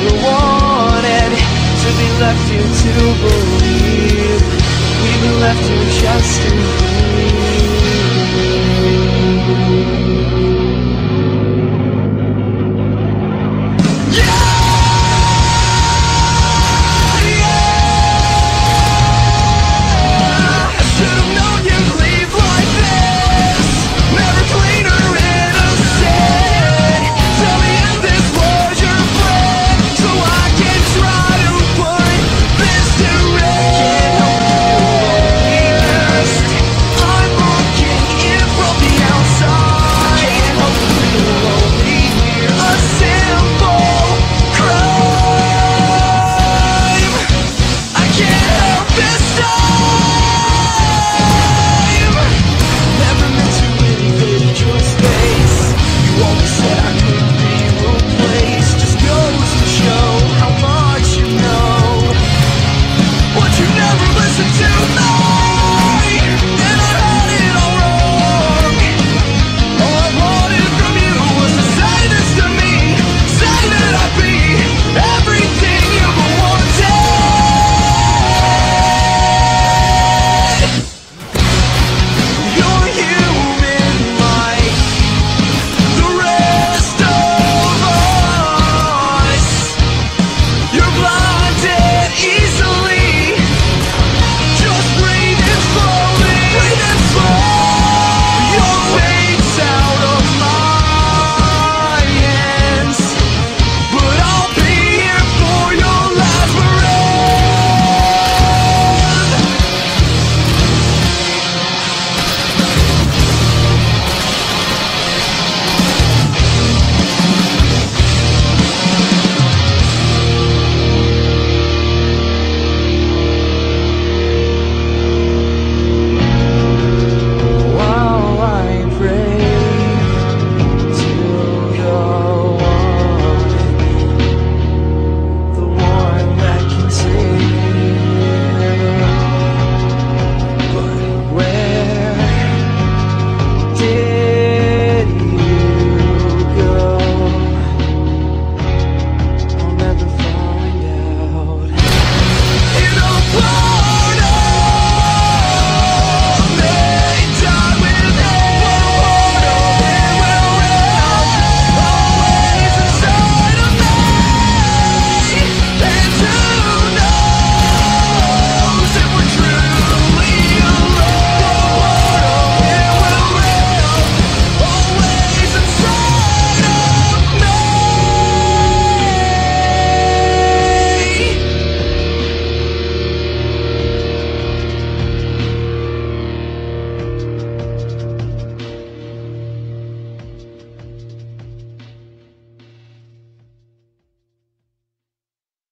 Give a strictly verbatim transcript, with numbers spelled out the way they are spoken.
ever wanted to be left here to believe. We've been left here just to believe.